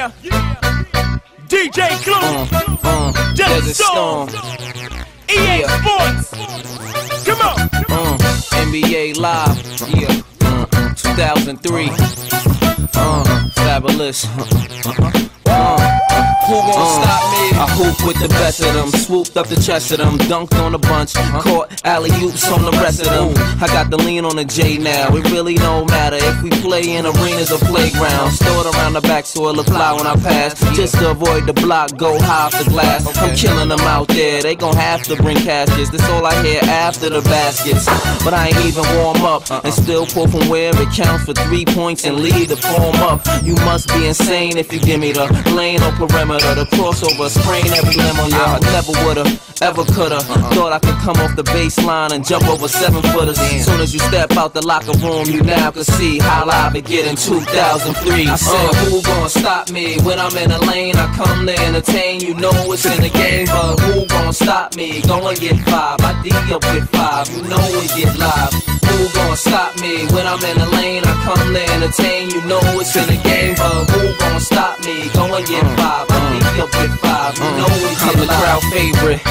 Yeah, DJ Clue, there's a storm. EA Sports, come on. NBA Live, 2003. Fabulous. Who gon' stop me? I hoop with the best of them, swooped up the chest of them, dunked on a bunch, caught alley-oops on the rest of them. I got the lean on the J now, it really don't matter if we play in arenas or playgrounds. Stored around the back so it look fly when I pass, just to avoid the block, go high off the glass. I'm killing them out there, they gon' have to bring caskets, that's all I hear after the baskets. But I ain't even warm up, and still pull from where it counts for 3 points and lead the form up. You must be insane if you give me the lane or perimeter. The crossover, sprain every limb on y'all. Never woulda, ever coulda. Thought I could come off the baseline and jump over 7-footers. Soon as you step out the locker room, you now can see how live it get in 2003. I said, who gon' stop me? When I'm in the lane, I come to entertain. You know it's in the game, but who gon' stop me? Gonna get five, I D up with five. You know it get live. Who gon' stop me? When I'm in the lane, I come to entertain. You know it's in the game, but who gon' stop me? Gonna get five. I'm the crowd favorite,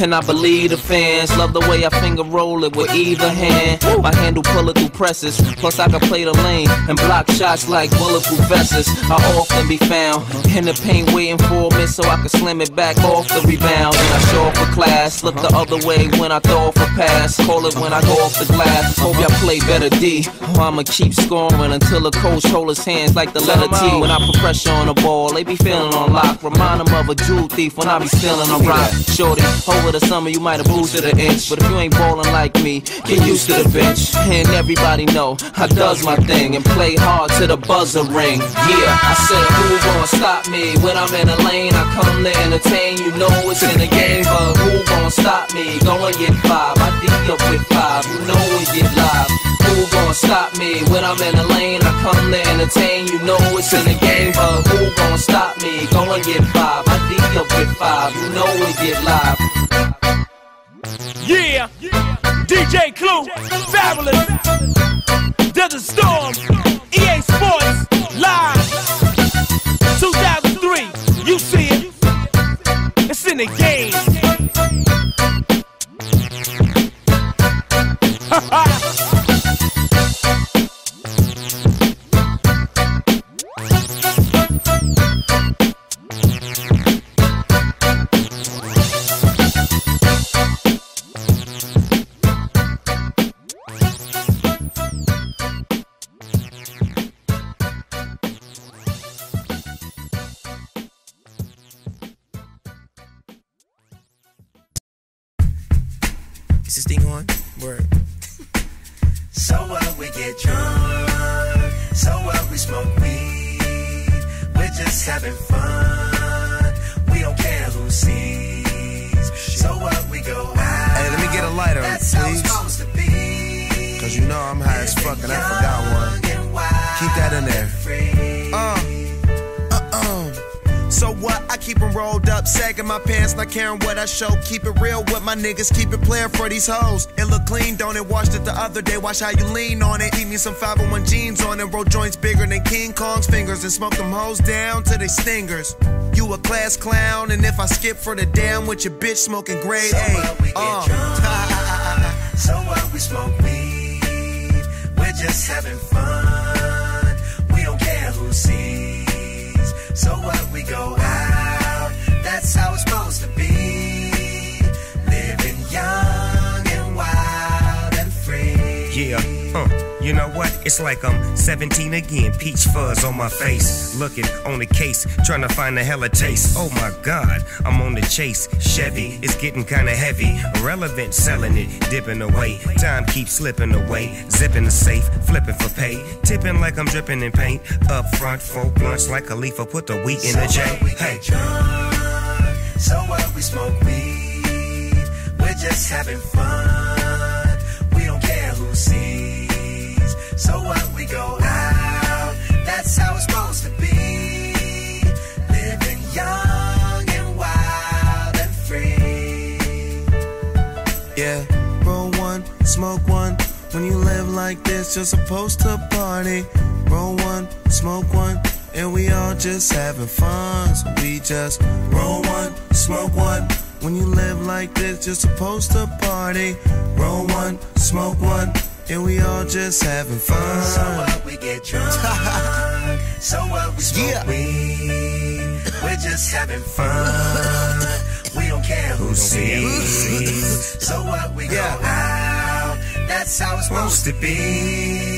and I believe the fans love the way I finger roll it with either hand. My handle pull it through presses, plus I can play the lane and block shots like bulletproof vests. I often be found in the paint waiting for a miss so I can slam it back off the rebound. And I show up for class, look the other way when I throw off a pass, call it when I go off the glass. Hope y'all play better D, or I'ma keep scoring until the coach hold his hands like the letter T. When I put pressure on the ball, they be feeling on lock. Remind them of a jewel thief when I be stealing a rock. Shorty, over the summer you might have boosted an inch, but if you ain't ballin' like me, get used to the bench. And everybody know I does my thing and play hard till the buzzer ring. Yeah, I said who gon' stop me? When I'm in the lane, I come to entertain. You know it's in the game, but who gon' stop me? Go and get five, I D up with five. You know it get live. Who gon' stop me? When I'm in the lane, I come to entertain. You know it's in the game, but who gon' stop me? Go and get five, I D up with five. You know it get live. Yeah, DJ Clue, Fabulous. There's a storm. EA Sports Live, 2003. You see it? It's in the game. Ha ha. Is this thing on? Word. So what, we get drunk. So what, we smoke weed. We're just having fun. We don't care who sees. So what, we go out. Hey, let me get a lighter, that's please. Be. Cause you know I'm high as fuck and I forgot one. Keep that in there. Free. So what? I keep them rolled up, sagging my pants, not caring what I show. Keep it real with my niggas, keep it player for these hoes. It look clean, don't it? Washed it the other day, watch how you lean on it. Eat me some 501 jeans on it, roll joints bigger than King Kong's fingers, and smoke them hoes down to they stingers. You a class clown, and if I skip for the damn with your bitch smoking grade A. So what, we get drunk. So what, we smoke weed. We're just having fun. We don't care who sees. So what, we go out, that's how it's supposed to be. Living young and wild and free. Yeah, you know what? It's like I'm 17 again, peach fuzz on my face. Looking on the case, trying to find a hella taste. Oh my God, I'm on the chase. Chevy, it's getting kinda heavy. Irrelevant, selling it, dipping away. Time keeps slipping away. Zipping the safe, flipping for pay. Tipping like I'm dripping in paint. Up front, 4 blunts like Khalifa, put the wheat in the J. Hey, so what, we smoke weed. We're just having fun. We don't care who sees. So what, we go out, that's how it's supposed to be. Living young and wild and free. Yeah, roll one, smoke one. When you live like this, you're supposed to party. Roll one, smoke one. and we all just having fun. So we just roll one, smoke one. When you live like this, you're supposed to party. Roll one, smoke one, and we all just having fun. So what, we get drunk. So what, we smoke weed. We're just having fun. We don't care who sees. So what, we go out. That's how it's supposed to be.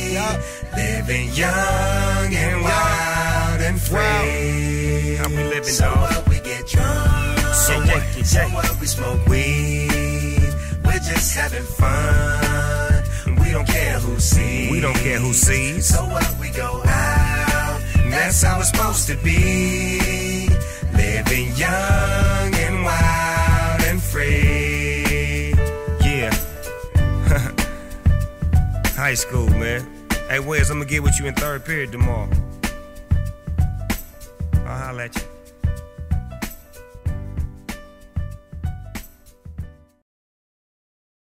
Living young and wild and free. How we living, so what, we get drunk. So what, we smoke weed. We're just having fun. We don't care who sees. We don't care who sees. So what, we go out. That's how it's supposed to be. Living young and wild and free. Yeah. High school, man. Hey, Wes, I'm gonna get with you in third period tomorrow. I'll holler at you.